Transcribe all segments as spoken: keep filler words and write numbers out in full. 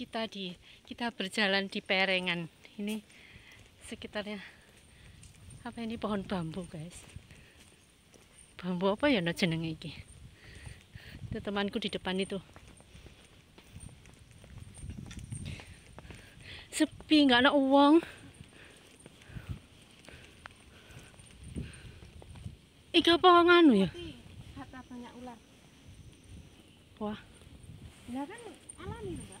kita di kita berjalan di perengan ini, sekitarnya apa ini, pohon bambu guys. Bambu apa ya no jenenge iki. Itu temanku di depan itu. Sepi, nggak ada uang. Iki apa nganu ya? Kata banyak ular. Wah. Lah kan alami lho, Mbak.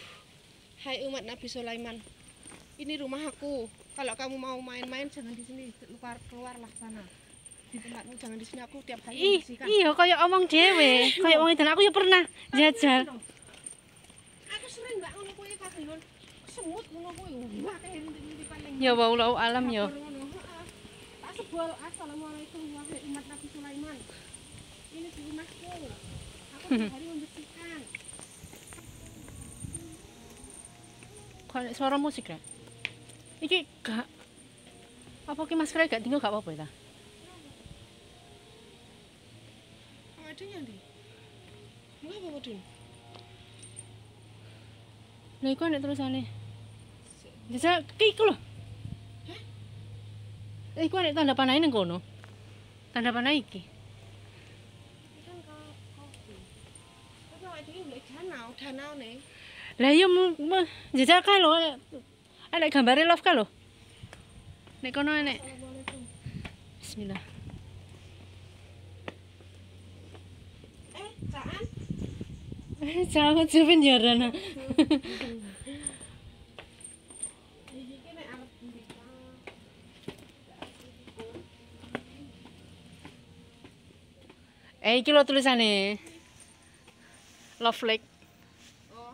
Hai umat Nabi Sulaiman. Ini rumah aku. Kalau kamu mau main-main jangan di sini, keluar keluarlah sana. Di tempatmu jangan di sini, aku tiap hari membersihkan. Iya, kayak omong dhewe, kayak wong edan aku ya pernah jajal. Aku sering Mbak ngono kuwi kadang semut ngono kuwi. Wah, kayak rintipan ning. Ya wallahu alam ya. Assalamualaikum warahmatullahi wabarakatuh Sulaiman. Ini di rumahku. Aku hari membersihkan. Kalau suara musik ya. Iki gak apa ki masker gak tinggal gak apa-apa ta? Adanya ndi? Mula apa mudun? Lha iku nek terusane. Jasa ki iku lho. Iku ada tanda panai neng kono, tanda panai iki. Lah iya mah jejak kae lho, ada gambare love kae lho. Nek kono nek. Bismillah. Eh, caan. Eh, caan jepen jarana. Eh, iki lho tulisane. Love Lake. Oh.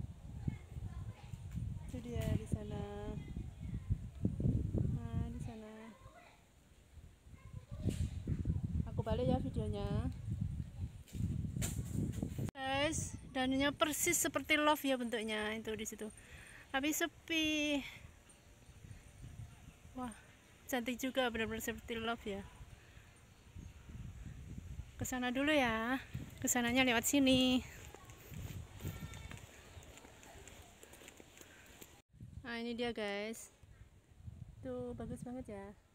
Itu dia di sana. Nah di sana aku balik ya videonya guys. Danaunya persis seperti love ya bentuknya itu di situ, tapi sepi. Wah cantik juga, benar-benar seperti love ya. Kesana dulu ya, kesananya lewat sini. Nah ini dia guys, tuh bagus banget ya.